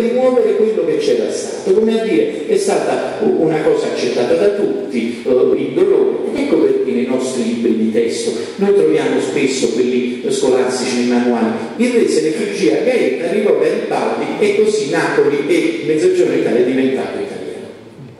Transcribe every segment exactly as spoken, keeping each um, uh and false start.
rimuovere quello che c'era stato, come a dire è stata una cosa accettata da tutti, il dolore. Ecco perché nei nostri libri di testo noi troviamo spesso quelli scolastici, i manuali, invece le fuggì a Gaeta, arrivò per Paldi e così Napoli e Mezzogiorno Italia è diventato italiano.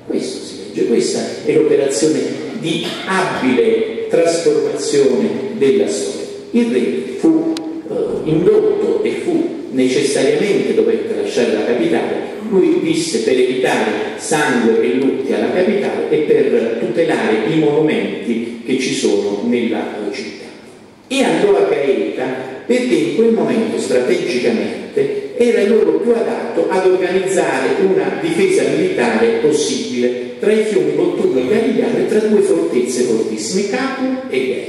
Questo si legge, questa è l'operazione di abile trasformazione della storia. Il re fu eh, indotto e fu necessariamente dovette lasciare la capitale. Lui visse per evitare sangue e lutti alla capitale e per tutelare i monumenti che ci sono nella città, e andò a Gaeta perché in quel momento strategicamente era loro più adatto ad organizzare una difesa militare possibile tra i fiumi Volturno e Garigliano e tra due fortezze fortissime, Capua e Gaeta.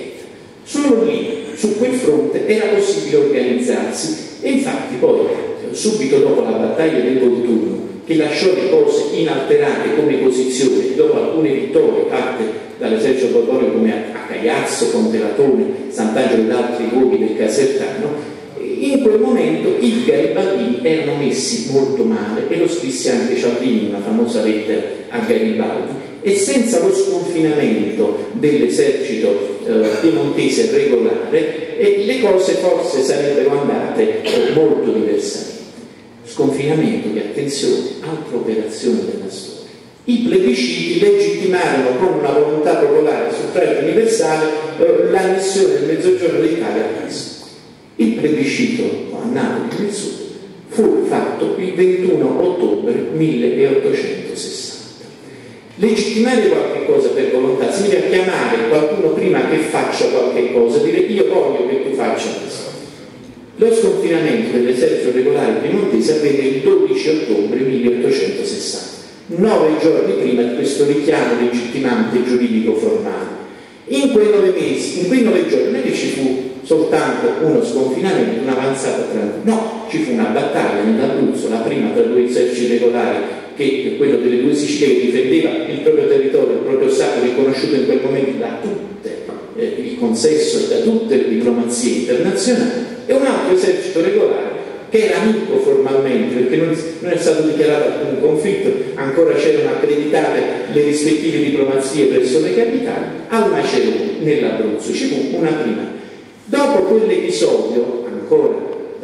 Solo lì, su quel fronte, era possibile organizzarsi. E infatti poi, subito dopo la battaglia del Volturno, che lasciò le cose inalterate come posizione, dopo alcune vittorie fatte dall'esercito borbonico come a Caiazzo, Ponte Latone, Sant'Agio ed altri luoghi del Casertano, in quel momento i garibaldini erano messi molto male, e lo scrisse anche Cialdini in una famosa lettera a Garibaldi. E senza lo sconfinamento dell'esercito eh, piemontese regolare eh, le cose forse sarebbero andate eh, molto diversamente. Sconfinamento di attenzione, altra operazione della storia. I plebisciti legittimarono con una volontà popolare sul suffragio universale eh, l'annessione del Mezzogiorno d'Italia a Casertano. Il plebiscito a Napoli del Sud fu fatto il ventuno ottobre milleottocentosessanta. Legittimare qualche cosa per volontà significa chiamare qualcuno prima che faccia qualche cosa, dire io voglio che tu faccia questo. Lo sconfinamento dell'esercito regolare piemontese avvenne il dodici ottobre milleottocentosessanta, nove giorni prima di questo richiamo legittimante giuridico formale. In quei nove mesi, in quei nove giorni, non ci fu soltanto uno sconfinamento, un'avanzata tra noi, no, ci fu una battaglia nell'Abruzzo, la prima tra due eserciti regolari, che quello delle due Sicilie, che difendeva il proprio territorio, il proprio Stato, riconosciuto in quel momento da tutto eh, il consesso e da tutte le diplomazie internazionali, e un altro esercito regolare che era amico formalmente, perché non, non è stato dichiarato alcun conflitto, ancora c'erano accreditate le rispettive diplomazie presso le capitali, a una cerimonia nell'Abruzzo, ci fu una prima. Dopo quell'episodio, ancora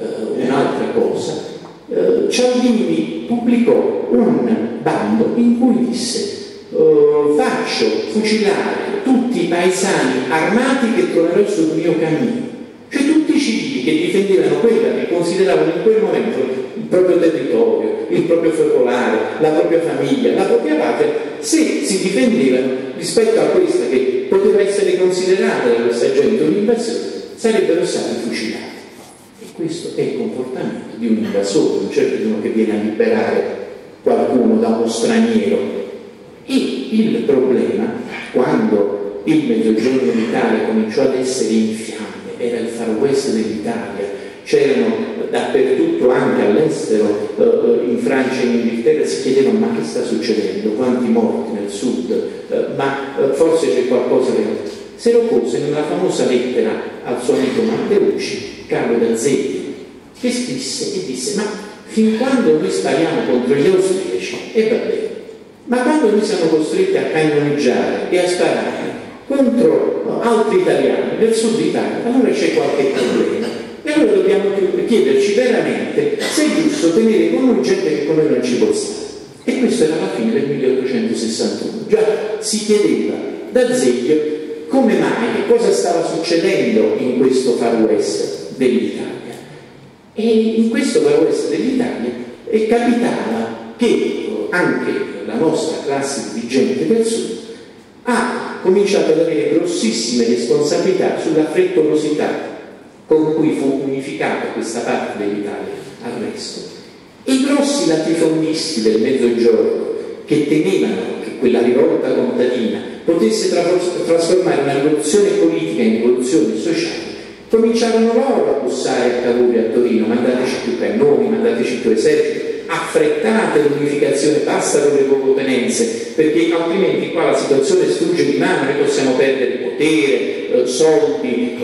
eh, un'altra cosa, Uh, Cialdini pubblicò un bando in cui disse uh, faccio fucilare tutti i paesani armati che torneranno sul mio cammino, cioè tutti i civili che difendevano quella che consideravano in quel momento il proprio territorio, il proprio focolare, la propria famiglia, la propria patria, se si difendevano rispetto a questa che poteva essere considerata da questa gente un'invasione, sarebbero stati fucilati. Questo è il comportamento di un invasore, non certo di uno che viene a liberare qualcuno da uno straniero. E il problema, quando il Mezzogiorno d'Italia cominciò ad essere in fiamme, era il far west dell'Italia, c'erano dappertutto, anche all'estero, in Francia e in Inghilterra, si chiedevano ma che sta succedendo, quanti morti nel sud, ma forse c'è qualcosa che... Se lo pose nella famosa lettera al suo amico Matteucci, Carlo D'Azeglio, che scrisse e disse: ma fin quando noi spariamo contro gli austriaci, e va bene, ma quando noi siamo costretti a cannoneggiare e a sparare contro altri italiani del sud Italia, allora c'è qualche problema. E allora dobbiamo chiederci veramente se è giusto tenere con noi gente che come non ci può stare. E questa era la fine del milleottocentosessantuno. Già si chiedeva D'Azeglio come mai, che cosa stava succedendo in questo far west dell'Italia, e in questo far west dell'Italia capitava che anche la nostra classe dirigente del sud ha cominciato ad avere grossissime responsabilità sulla frettolosità con cui fu unificata questa parte dell'Italia al resto. I grossi latifondisti del Mezzogiorno, che temevano che quella rivolta contadina potesse trasformare una rivoluzione politica in rivoluzione sociale, cominciarono loro a bussare al cavolo a Torino: mandateci più cannoni, mandateci più eserciti, affrettate l'unificazione, passano le concotenenze, perché altrimenti qua la situazione sfugge di mano, noi possiamo perdere potere, soldi,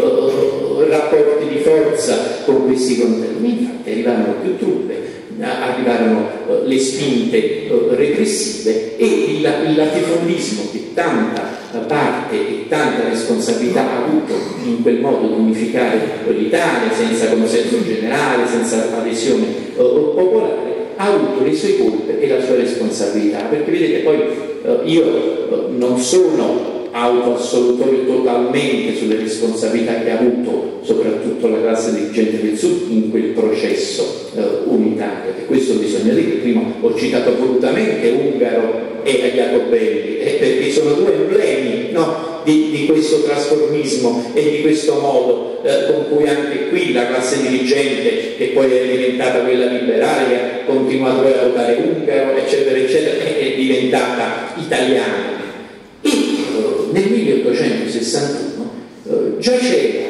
rapporti di forza con questi contadini. Infatti arrivarono più truppe, arrivarono eh, le spinte eh, repressive e il, il latifondismo che tanta parte e tanta responsabilità ha avuto in quel modo di unificare l'Italia senza consenso generale, senza adesione eh, popolare, ha avuto le sue colpe e la sua responsabilità, perché vedete poi eh, io non sono autoassolutore totalmente sulle responsabilità che ha avuto soprattutto la classe dirigente del Sud in quel processo eh, unitario, e questo bisogna dire. Prima ho citato volutamente Ungaro e Giacobelli eh, perché sono due emblemi, no, di, di questo trasformismo e di questo modo eh, con cui anche qui la classe dirigente, che poi è diventata quella liberale, che ha continuato poi a votare Ungaro eccetera eccetera, è diventata italiana. Nel milleottocentosessantuno eh, già c'era,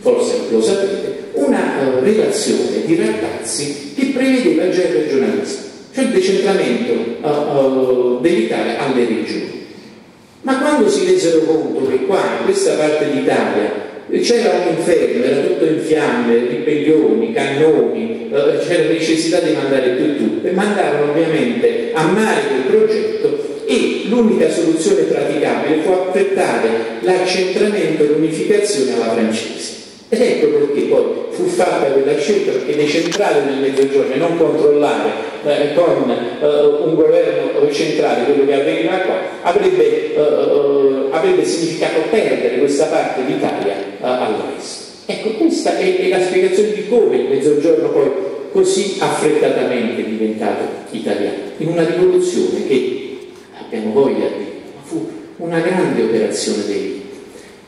forse lo sapete, una eh, relazione di Rattazzi che prevedeva già il regionalismo, cioè il decentramento eh, eh, dell'Italia alle regioni. Ma quando si resero conto che qua, in questa parte d'Italia, c'era un inferno, era tutto in fiamme, ribellioni, cannoni, eh, c'era necessità di mandare più truppe, mandarono ovviamente a mare quel progetto, e l'unica soluzione praticabile fu affrettare l'accentramento e l'unificazione alla francese. Ed ecco perché poi fu fatta quella scelta, perché decentrare nel Mezzogiorno e non controllare eh, con eh, un governo centrale quello che avveniva qua avrebbe, eh, avrebbe significato perdere questa parte d'Italia eh, all'est. Ecco, questa è, è la spiegazione di come il Mezzogiorno poi così affrettatamente è diventato italiano, in una rivoluzione che abbiamo voglia di, ma fu una grande operazione dei vita.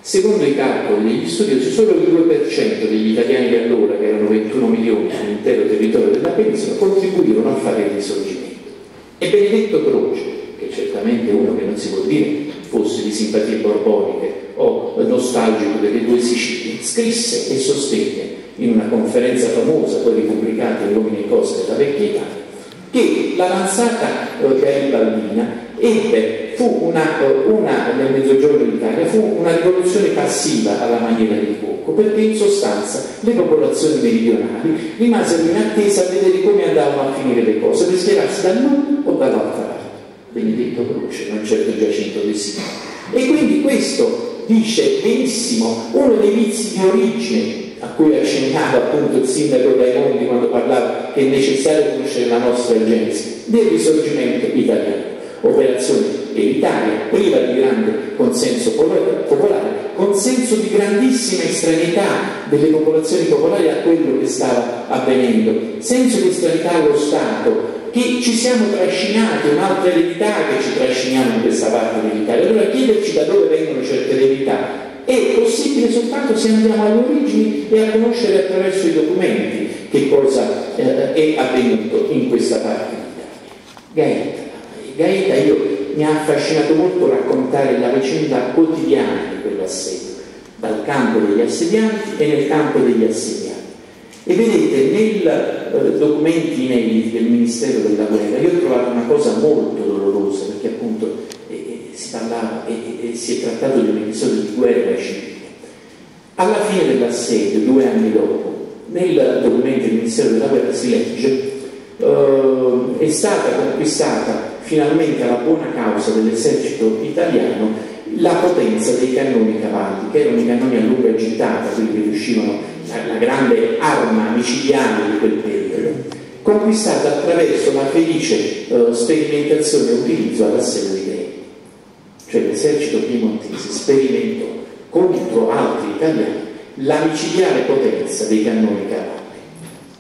Secondo i calcoli degli studiosi, solo il due per cento degli italiani di allora, che erano ventuno milioni sull'intero territorio della penisola, contribuirono a fare il risorgimento. E Benedetto Croce, che è certamente uno che non si può dire fosse di simpatie borboniche o nostalgico delle due Sicilie, scrisse e sostenne in una conferenza famosa, poi ripubblicata in Uomini e cose della vecchia Italia, che l'avanzata garibaldina ebbe, fu una, una nel Mezzogiorno d'Italia, fu una rivoluzione passiva alla maniera di Cuoco, perché in sostanza le popolazioni meridionali rimasero in attesa a vedere come andavano a finire le cose, per schierarsi dall'uno o dall'altra parte. Benedetto Croce, non certo Giacinto De Simo. E quindi questo dice benissimo uno dei vizi di origine a cui accennava appunto il sindaco Raimondi quando parlava che è necessario conoscere la nostra genesi, del risorgimento italiano. Operazione dell'Italia priva di grande consenso popolare, consenso di grandissima estraneità delle popolazioni popolari a quello che stava avvenendo, senso di estraneità allo Stato, che ci siamo trascinati, un'altra eredità che ci trasciniamo in questa parte dell'Italia. Allora chiederci da dove vengono certe eredità è possibile soltanto se andiamo alle origini e a conoscere attraverso i documenti che cosa eh, è avvenuto in questa parte d'Italia. Gaeta. Gaeta io, mi ha affascinato molto raccontare la vicenda quotidiana di quell'assedio, dal campo degli assedianti e nel campo degli assediati. E vedete, nei eh, documenti inediti del Ministero della Guerra io ho trovato una cosa molto dolorosa, perché appunto eh, si parlava e eh, eh, si è trattato di un episodio di guerra civile. Alla fine dell'assedio, due anni dopo, nel documento del Ministero della Guerra si legge eh, è stata conquistata finalmente alla buona causa dell'esercito italiano la potenza dei cannoni cavalli, che erano i cannoni a lunga gittata, quindi riuscivano la, la grande arma micidiale di quel periodo, conquistata attraverso la felice eh, sperimentazione e utilizzo all'assedio di Gaeta. Cioè l'esercito piemontese sperimentò contro altri italiani la micidiale potenza dei cannoni cavalli,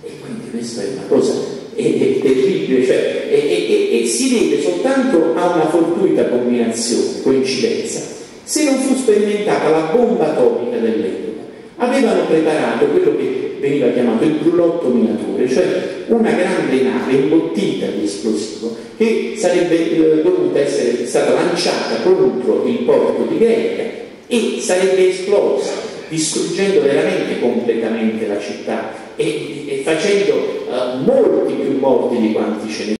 e quindi questa è una cosa È, è terribile, cioè, è, è, è, è, si deve soltanto a una fortuita combinazione, coincidenza. Se non fu sperimentata la bomba atomica dell'epoca, avevano preparato quello che veniva chiamato il grullotto minatore, cioè una grande nave imbottita di esplosivo che sarebbe dovuta essere stata lanciata contro il porto di Gaeta e sarebbe esplosa, distruggendo veramente completamente la città e, e facendo uh, molti più morti di quanti ce ne sono.